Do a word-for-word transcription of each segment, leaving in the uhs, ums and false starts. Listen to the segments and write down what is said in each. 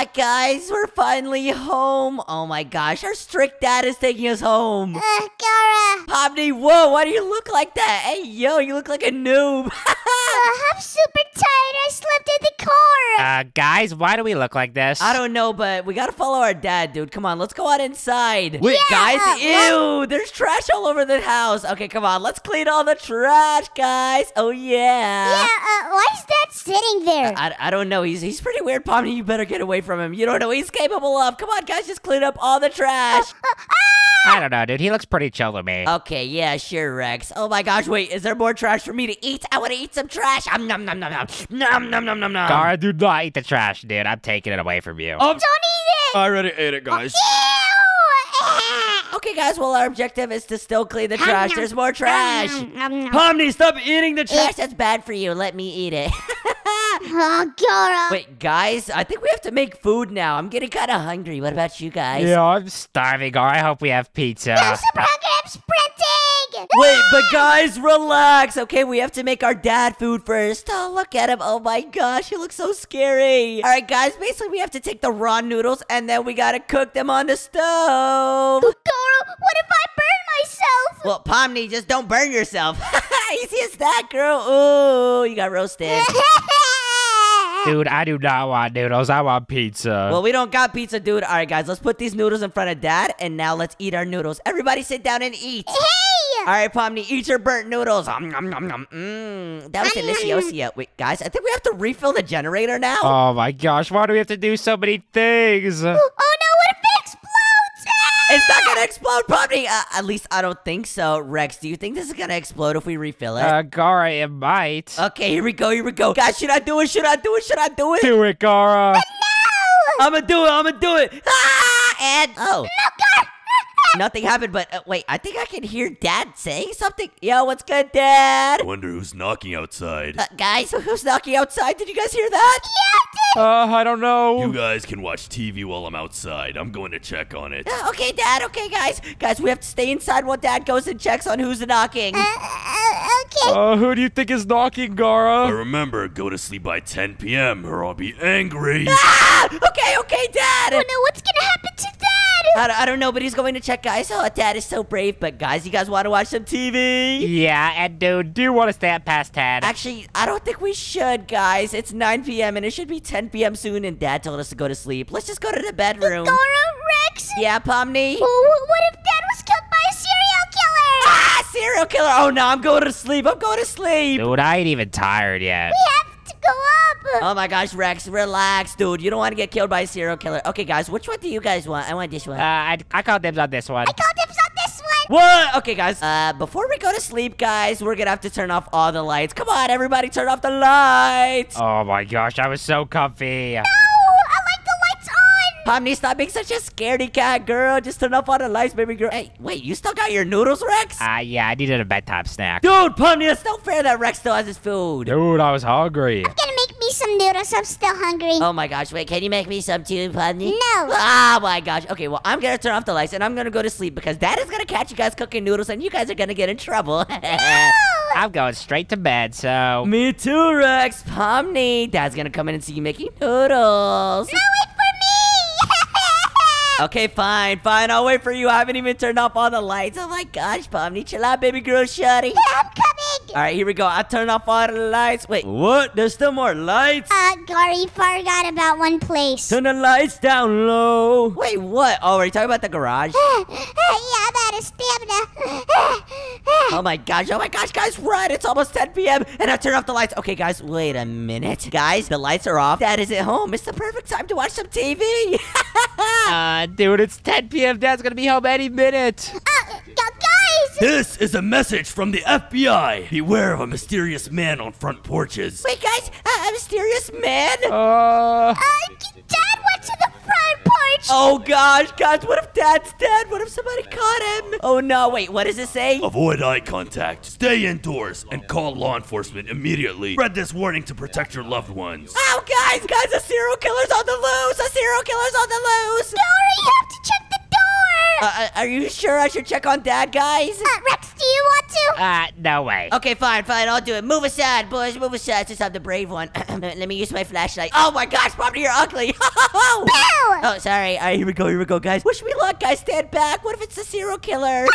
back, guys. We're finally home. Oh my gosh, our strict dad is taking us home. Uh, Gara. Pomni, whoa, why do you look like that? Hey, yo, you look like a noob. uh, I'm super tired. I slept in the car. Uh, guys, why do we look like this? I don't know, but we gotta follow our dad, dude. Come on, let's go out inside. Wait, yeah, guys, uh, ew, there's trash all over the house. Okay, come on, let's clean all the trash, guys. Oh, yeah. Yeah, uh, why is that sitting there? I, I, I don't know. He's, he's pretty weird, Pomni. You better get away from him. You don't know what he's capable of. Come on, guys, just clean up all the trash. Uh, uh, ah! I don't know, dude. He looks pretty chill to me. Okay, yeah, sure, Rex. Oh my gosh, wait, is there more trash for me to eat? I want to eat some trash. Um, nom, nom, nom, nom. Nom, nom, nom, nom, nom. Scarra, do not eat the trash, dude. I'm taking it away from you. Oh, don't eat it. I already ate it, guys. Oh, okay, guys, well, our objective is to still clean the trash. There's more trash. Pomni, stop eating the trash. It. That's bad for you. Let me eat it. Oh, Dora. Wait, guys, I think we have to make food now. I'm getting kind of hungry. What about you guys? Yeah, I'm starving. I hope we have pizza. I'm super hungry. I'm sprinting. Wait, but guys, relax. Okay, we have to make our dad food first. Oh, look at him. Oh, my gosh. He looks so scary. All right, guys, basically, we have to take the raw noodles, and then we got to cook them on the stove. What if I burn myself? Well, Pomni, just don't burn yourself. Easy as that, girl. Ooh, you got roasted. Dude, I do not want noodles. I want pizza. Well, we don't got pizza, dude. All right, guys, let's put these noodles in front of Dad, and now let's eat our noodles. Everybody sit down and eat. Hey! All right, Pomni, eat your burnt noodles. Um, nom, nom, nom. Mm, that was delicioso. Wait, guys, I think we have to refill the generator now. Oh, my gosh. Why do we have to do so many things? Ooh, oh, no. It's not gonna explode, Pomni! Uh, at least I don't think so. Rex, do you think this is gonna explode if we refill it? Uh, Gara, it might. Okay, here we go, here we go. Guys, should I do it? Should I do it? Should I do it? Do it, Gara. But no! I'ma do it, I'ma do it. Ah! And, oh. No, nothing happened, but uh, wait, I think I can hear Dad saying something. Yo, what's good, Dad? I wonder who's knocking outside. Uh, guys, who's knocking outside? Did you guys hear that? Yeah, I did. Uh, I don't know. You guys can watch T V while I'm outside. I'm going to check on it. Uh, okay, Dad. Okay, guys. Guys, we have to stay inside while Dad goes and checks on who's knocking. Uh, uh, okay. Uh, who do you think is knocking, Gara? But remember, go to sleep by ten P M or I'll be angry. Ah! Okay, okay, Dad. Oh, no, what's going to happen to Dad? I don't know, but he's going to check, guys. Oh, Dad is so brave. But, guys, you guys want to watch some T V? Yeah, and, dude, do you want to stay up past ten? Actually, I don't think we should, guys. It's nine P M, and it should be ten P M soon, and Dad told us to go to sleep. Let's just go to the bedroom. Dora, Rex? Yeah, Pomni? Oh, what if Dad was killed by a serial killer? Ah, serial killer. Oh, no, I'm going to sleep. I'm going to sleep. Dude, I ain't even tired yet. We have to go up. Oh my gosh, Rex, relax, dude. You don't want to get killed by a serial killer. Okay, guys, which one do you guys want? I want this one. Uh, I, I call dibs on this one. I call dibs on this one. What? Okay, guys. Uh, before we go to sleep, guys, we're going to have to turn off all the lights. Come on, everybody, turn off the lights. Oh my gosh, I was so comfy. No, I like the lights on. Pomni, stop being such a scaredy cat, girl. Just turn off all the lights, baby girl. Hey, wait, you still got your noodles, Rex? Ah, uh, yeah, I needed a bedtime snack. Dude, Pomni, it's not fair that Rex still has his food. Dude, I was hungry. I'm gonna make some noodles. I'm still hungry. Oh my gosh. Wait, can you make me some too, Pomni? No. Oh my gosh. Okay, well, I'm gonna turn off the lights and I'm gonna go to sleep because Dad is gonna catch you guys cooking noodles and you guys are gonna get in trouble. No! I'm going straight to bed, so. Me too, Rex. Pomni. Dad's gonna come in and see you making noodles. No, wait for me! Okay, fine, fine. I'll wait for you. I haven't even turned off all the lights. Oh my gosh, Pomni. Chill out, baby girl. Shawty. I'm coming. All right, here we go. I turned off all the lights. Wait, what? There's still more lights? Uh, Gara, forgot about one place. Turn the lights down low. Wait, what? Oh, are you talking about the garage? Yeah, I'm out of stamina. Oh my gosh. Oh my gosh, guys, run. It's almost ten P M and I turned off the lights. Okay, guys, wait a minute. Guys, the lights are off. Dad is at home. It's the perfect time to watch some T V. uh, Dude, it's ten P M Dad's gonna be home any minute. Uh, guys! This is a message from the F B I. Beware of a mysterious man on front porches. Wait, guys, uh, a mysterious man? Uh... uh Dad went to the front porch. Oh, gosh, guys, what if Dad's dead? What if somebody caught him? Oh, no, wait, what does it say? Avoid eye contact, stay indoors, and call law enforcement immediately. Read this warning to protect your loved ones. Oh, guys, guys, a serial killer's on the loose. A serial killer's on the loose. Dora, you have to check the door. Uh, are you sure I should check on Dad, guys? Uh, Rex, do you you want to? Uh, no way. Okay, fine, fine. I'll do it. Move aside, boys. Move aside since I'm the brave one. Let me use my flashlight. Oh, my gosh, Bobney, you're ugly. Oh, sorry. All right, here we go. Here we go, guys. Wish me luck, guys. Stand back. What if it's a serial killer?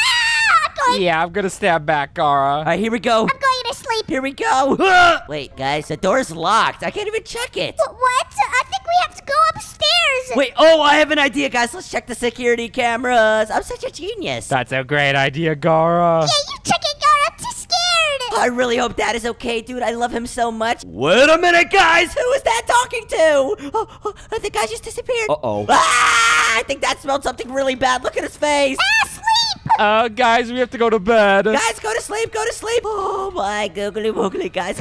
Yeah, I'm gonna stand back, Scarra. All right, here we go. I'm going to sleep. Here we go. Wait, guys, the door's locked. I can't even check it. What? I think we have to go upstairs. Wait, oh, I have an idea, guys. Let's check the security cameras. I'm such a genius. That's a great idea, Scarra. Yeah, you check it, Scarra. I'm too scared. I really hope Dad is okay, dude. I love him so much. Wait a minute, guys. Who is that talking to? Oh, oh, I think I just disappeared. Uh-oh. Ah, I think Dad smelled something really bad. Look at his face. Ah, sleep. Uh, guys, we have to go to bed. Guys, go to sleep, go to sleep. Oh, my googly woogly, guys.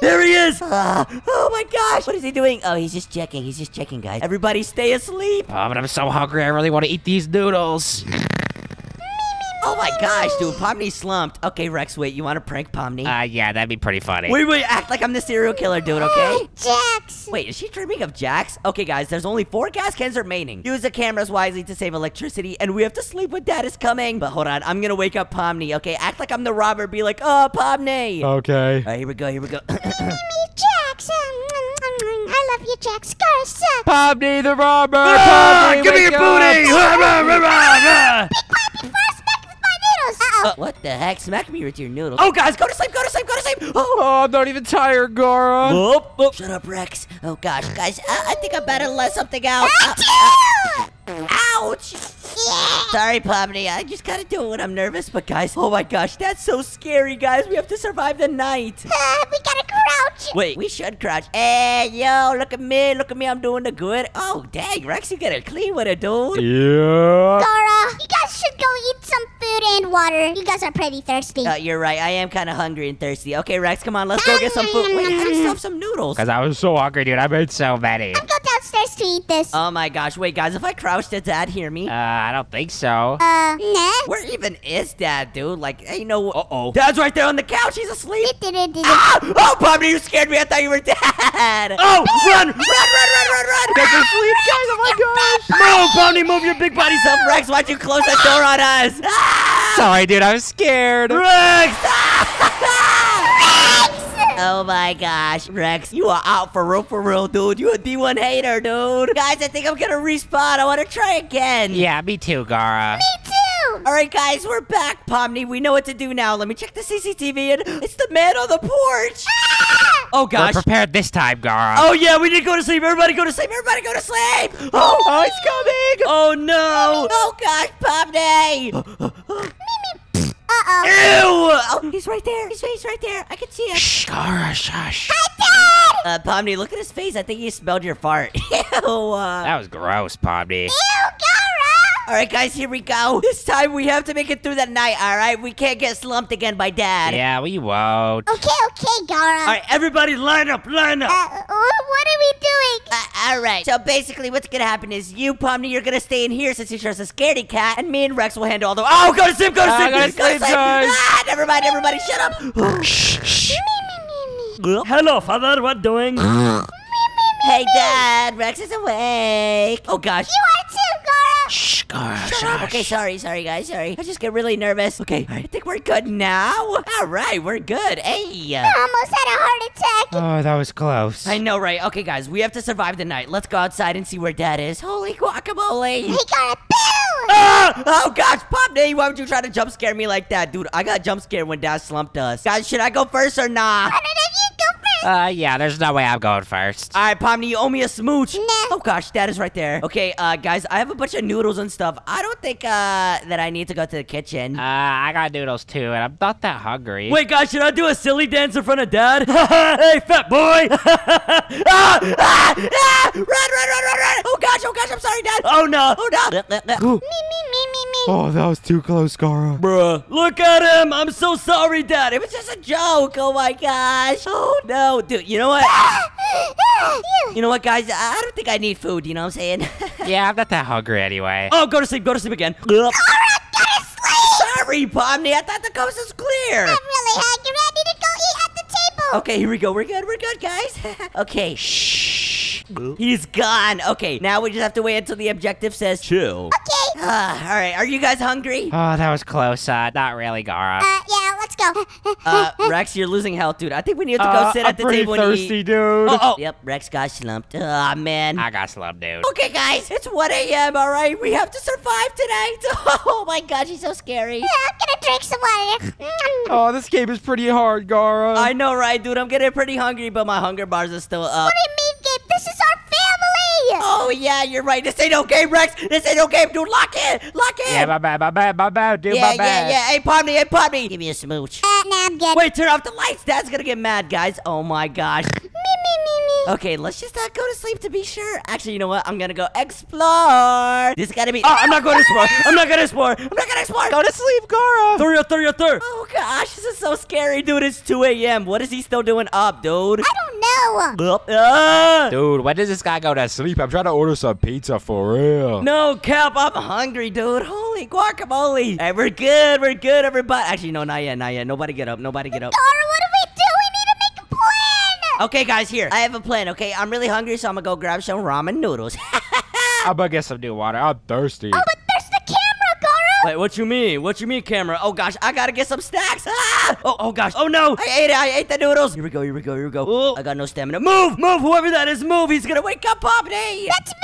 There he is. Ah, oh, my gosh. What is he doing? Oh, he's just checking. He's just checking, guys. Everybody stay asleep. Oh, but I'm so hungry. I really want to eat these noodles. Oh, my gosh, dude. Pomni slumped. Okay, Rex, wait. You want to prank Pomni? Uh, yeah, that'd be pretty funny. Wait, wait. Act like I'm the serial killer, dude, okay? Jax. Wait, is she dreaming of Jax? Okay, guys, there's only four gas cans remaining. Use the cameras wisely to save electricity, and we have to sleep when Dad is coming. But hold on. I'm going to wake up Pomni, okay? Act like I'm the robber. Be like, oh, Pomni. Okay. All right, here we go. Here we go. me, me, me, Jax. I love you, Jax. Scarra sucks. Pomni the robber. Ah, Pomni, give me your booty. Be quiet. Uh, what the heck? Smack me with your noodles. Oh, guys, go to sleep, go to sleep, go to sleep. Oh, oh I'm not even tired, Scarra. Oh, oh. Shut up, Rex. Oh, gosh, guys, I, I think I better let something out. Uh, uh, ouch. Yeah. Sorry, Pomni. I just gotta do it when I'm nervous. But, guys, oh, my gosh, that's so scary, guys. We have to survive the night. Uh, we gotta crouch. Wait, we should crouch. Hey, yo, look at me. Look at me. I'm doing the good. Oh, dang, Rex, you gotta clean with it, dude. Yeah. Scarra, you guys should go eat some food and water. You guys are pretty thirsty. Uh, you're right. I am kind of hungry and thirsty. Okay, Rex, come on. Let's go get some food. Wait, how do you stuff some noodles? Because I was so hungry, dude. I made so many. I'm going downstairs to eat this. Oh, my gosh. Wait, guys, if I crouch, did Dad hear me? Uh, I don't think so. Uh, nah. Where even is Dad, dude? Like, hey, no. Uh-oh. Dad's right there on the couch. He's asleep. Ah! Oh, Pomni, you scared me. I thought you were Dad. Oh, run, run, run, run, run, run. Dad's asleep, guys. Oh, my gosh. Move, Pomni. Move your big body self. Rex, why'd you close that door on us? Ah! Sorry, dude. Dude, I'm scared. Rex! Rex! Oh my gosh, Rex, you are out for real, for real, dude. You a D one hater, dude. Guys, I think I'm gonna respawn. I wanna try again. Yeah, me too, Scarra. Me too! All right, guys, we're back, Pomni. We know what to do now. Let me check the C C T V, and it's the man on the porch. Oh, gosh. We're prepared this time, Scarra. Oh, yeah, we did go to sleep. Everybody go to sleep. Everybody go to sleep. Oh, oh it's coming. Oh, no. Oh, gosh, Pomni. Uh-oh. Ew! Oh, he's right there. His face right there. I can see him. Shh, Scarra, shush. Hi, Dad! Uh, Pomni, look at his face. I think he smelled your fart. Ew. Uh... That was gross, Pomni. Ew, Scarra! All right, guys, here we go. This time we have to make it through the night, all right? We can't get slumped again by Dad. Yeah, we won't. Okay, okay, Scarra. All right, everybody line up, line up. Uh, what are we doing? Uh, all right, so basically what's going to happen is you, Pomni, you're going to stay in here since you're just a scaredy cat, and me and Rex will handle all the... Oh, go to sleep, go to sleep, uh, go to sleep. Ah, never mind, everybody, shut up. Shh, shh. Hello, father, what doing? Hey, Dad, Rex is awake. Oh, gosh. You are too, Scarra. Shh, Scarra. Shut up. Okay, sorry, sorry, guys, sorry. I just get really nervous. Okay, I think we're good now. All right, we're good. Hey. I almost had a heart attack. Oh, that was close. I know, right? Okay, guys, we have to survive the night. Let's go outside and see where Dad is. Holy guacamole. He got a Ah! Oh, gosh, Pomni, why would you try to jump scare me like that? Dude, I got jump scared when Dad slumped us. Guys, should I go first or nah? I don't know if you go first. Uh, yeah, there's no way I'm going first. All right, Pomni, you owe me a smooch. Nah. Oh, gosh, Dad is right there. Okay, uh, guys, I have a bunch of noodles and stuff. I don't think, uh, that I need to go to the kitchen. Uh, I got noodles, too, and I'm not that hungry. Wait, guys, should I do a silly dance in front of Dad? Hey, fat boy. ah, ah, ah! Run, run, run, run, run. Oh, gosh, oh, gosh, I'm sorry, Dad. Oh, no. Oh, no. Me, me, me, me, me. Oh, that was too close, Scarra. Bruh. Look at him. I'm so sorry, Dad. It was just a joke. Oh, my gosh. Oh, no. Dude, you know what? You know what, guys? I don't think I need food. You know what I'm saying? Yeah, I'm not that hungry anyway. Oh, go to sleep. Go to sleep again. Scarra, gotta sleep. Sorry, Pomni. I thought the coast was clear. I'm really hungry. I need to go eat at the table. Okay, here we go. We're good. We're good, guys. Okay. Shh. He's gone. Okay, now we just have to wait until the objective says chill. Okay. Uh, all right, are you guys hungry? Oh, that was close. Uh, not really, Gara. Uh, yeah, let's go. uh, Rex, you're losing health, dude. I think we need to go uh, sit I'm at the table thirsty, and eat. Thirsty, dude. Oh, oh, yep. Rex got slumped. Oh, man. I got slumped, dude. Okay, guys, it's one A M All right, we have to survive tonight. Oh my God, she's so scary. Yeah, I'm gonna drink some water. Oh, this game is pretty hard, Gara. I know, right, dude? I'm getting pretty hungry, but my hunger bars are still up. What do you mean, game? This is our family. Oh yeah, you're right. This ain't no game, Rex. This ain't no game, dude. Lock in, lock in. Yeah, my bad, my bad, my bad, dude. Yeah, my bad. Yeah, yeah. Hey, Pomni, hey, Pomni. Give me a smooch. Uh, no, I'm good. Wait, turn off the lights. Dad's gonna get mad, guys. Oh my gosh. Okay, let's just not go to sleep to be sure. Actually, you know what? I'm gonna go explore. This gotta be. Oh, I'm not going to explore. I'm not gonna explore. I'm not gonna explore. Go to sleep, Gara. Third, third, third. Oh gosh, this is so scary, dude. It's two A M What is he still doing up, dude? I don't know. Uh, dude, when does this guy go to sleep? I'm trying to order some pizza for real. No cap, I'm hungry, dude. Holy guacamole. Hey, we're good. We're good, everybody. Actually, no, not yet, not yet. Nobody get up. Nobody get up. Gara, what do we do? Okay, guys, here. I have a plan, okay? I'm really hungry, so I'm gonna go grab some ramen noodles. I'm gonna get some new water. I'm thirsty. Oh, but there's the camera, Gara! Wait, what you mean? What you mean, camera? Oh, gosh, I gotta get some snacks. Ah! Oh, oh, gosh. Oh, no. I ate it. I ate the noodles. Here we go. Here we go. Here we go. Oh, I got no stamina. Move! Move! Whoever that is, move. He's gonna wake up, Bobney. That's me!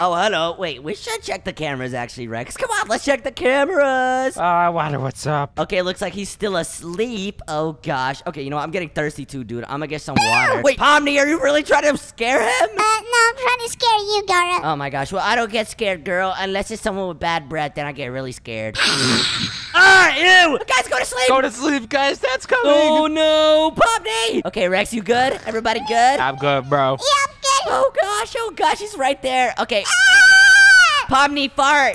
Oh, hello. Wait, we should check the cameras, actually, Rex. Come on, let's check the cameras. Oh, I wonder what's up. Okay, looks like he's still asleep. Oh, gosh. Okay, you know what? I'm getting thirsty, too, dude. I'm gonna get some water. Wait, Pomni, are you really trying to scare him? Uh, no, I'm trying to scare you, Gara. Oh, my gosh. Well, I don't get scared, girl. Unless it's someone with bad breath, then I get really scared. Ah, ew. Guys, go to sleep. Go to sleep, guys. That's coming. Oh, no. Pomni. Okay, Rex, you good? Everybody good? I'm good, bro. Yeah, I'm good. Oh, gosh. Oh, gosh. He's right there. Okay. Ah! Pomni fart.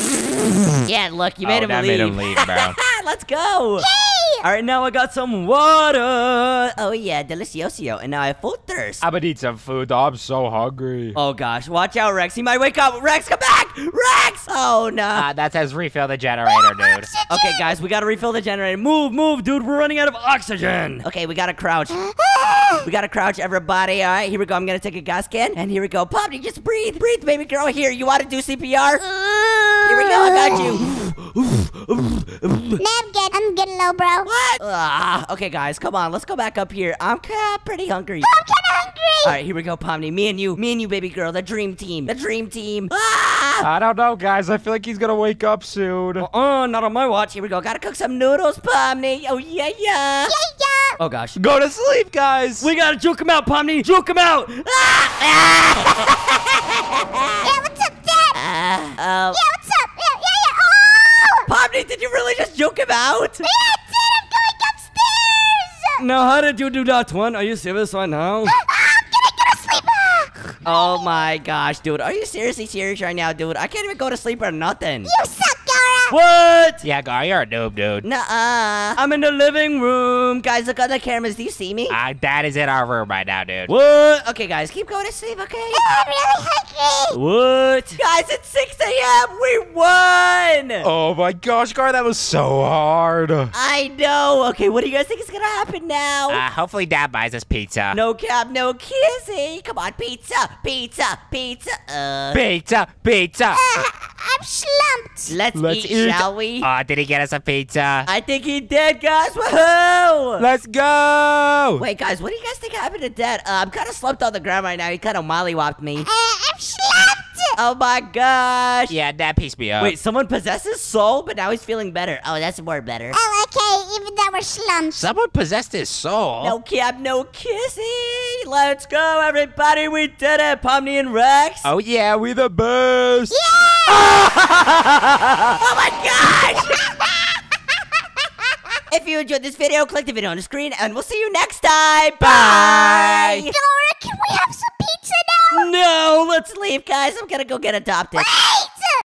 Yeah, look, you made oh, him that leave. Made him leave, bro. Let's go. Yay! All right, now I got some water. Oh, yeah, delicioso. And now I have full thirst. I'm gonna eat some food. I'm so hungry. Oh, gosh. Watch out, Rex. He might wake up. Rex, come back. Rex. Oh, no. Uh, that says refill the generator, dude. Okay, guys, we gotta refill the generator. Move, move, dude. We're running out of oxygen. Okay, we gotta crouch. We gotta crouch, everybody. All right, here we go. I'm gonna take a gas can. And here we go. Pomni, just breathe. Breathe, baby girl. Here, you wanna do C P R? Here we go. I got you. I'm good. I'm good, low, bro. What? Uh, okay, guys, come on. Let's go back up here. I'm uh, pretty hungry. I'm kind of hungry. All right, here we go, Pomni. Me and you. Me and you, baby girl. The dream team. The dream team. Ah! I don't know, guys. I feel like he's going to wake up soon. Uh-uh, not on my watch. Here we go. Got to cook some noodles, Pomni. Oh, yeah, yeah. Yeah, yeah. Oh, gosh. Go to sleep, guys. We got to juke him out, Pomni. Juke him out. Ah! Ah! Yeah, what's up, Dad? Uh, uh, yeah, what's up? Yeah, yeah, yeah. Pomni, did you really just juke him out? Yeah, I did. I'm going upstairs. Now, how did you do that one? Are you serious right now? Oh my gosh, dude. Are you seriously serious right now, dude? I can't even go to sleep or nothing. You suck, Gara. What? Yeah, Gara, you're a noob, dude. Nuh-uh. I'm in the living room. Guys, look on the cameras. Do you see me? Uh, Dad is in our room right now, dude. What? Okay, guys, keep going to sleep, okay? I'm really hungry. What? Guys, it's six A M We won. Oh my gosh, Gara, that was so hard. I know. Okay, what do you guys think is going to happen now? Uh, hopefully Dad buys us pizza. No cap, no kissing. Come on, pizza. Pizza, pizza, uh. Pizza, pizza. Uh, I'm slumped. Let's, Let's eat, eat, shall we? Oh, did he get us a pizza? I think he did, guys. Woohoo! Let's go! Wait, guys, what do you guys think happened to Dad? Uh, I'm kind of slumped on the ground right now. He kind of mollywopped me. Uh, I'm slumped. Oh, my gosh. Yeah, Dad pieced me up. Wait, someone possesses soul, but now he's feeling better. Oh, that's more better. Oh, okay. Even though we're slumped. Someone possessed his soul? No cap, no kissy. Let's go, everybody. We did it. Pomni and Rex. Oh, yeah. We the best. Yeah! Oh, my gosh. If you enjoyed this video, click the video on the screen, and we'll see you next time. Bye. Bye. Dora, can we have some pizza now? No, let's leave, guys. I'm gonna go get adopted. Wait!